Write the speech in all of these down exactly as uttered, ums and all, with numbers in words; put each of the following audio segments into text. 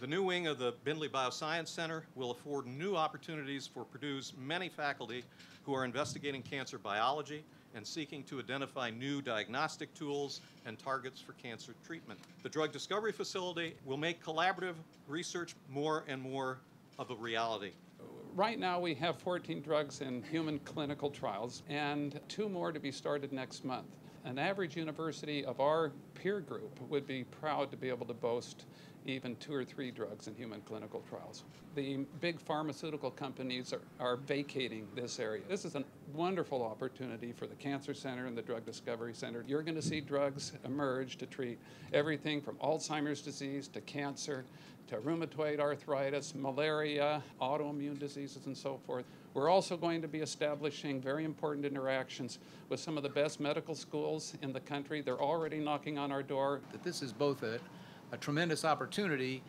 The new wing of the Bindley Bioscience Center will afford new opportunities for Purdue's many faculty who are investigating cancer biology and seeking to identify new diagnostic tools and targets for cancer treatment. The drug discovery facility will make collaborative research more and more of a reality. Right now we have fourteen drugs in human clinical trials and two more to be started next month. An average university of our peer group would be proud to be able to boast even two or three drugs in human clinical trials. The big pharmaceutical companies are, are vacating this area. This is a wonderful opportunity for the Cancer Center and the Drug Discovery Center. You're going to see drugs emerge to treat everything from Alzheimer's disease to cancer to rheumatoid arthritis, malaria, autoimmune diseases, and so forth. We're also going to be establishing very important interactions with some of the best medical schools in the country. They're already knocking on our door. That this is both a a tremendous opportunity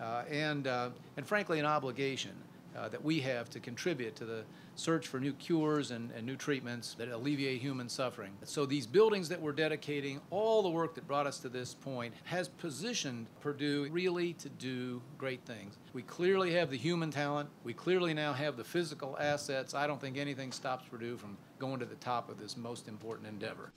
uh, and, uh, and frankly, an obligation uh, that we have to contribute to the search for new cures and, and new treatments that alleviate human suffering. So these buildings that we're dedicating, all the work that brought us to this point, has positioned Purdue really to do great things. We clearly have the human talent. We clearly now have the physical assets. I don't think anything stops Purdue from going to the top of this most important endeavor.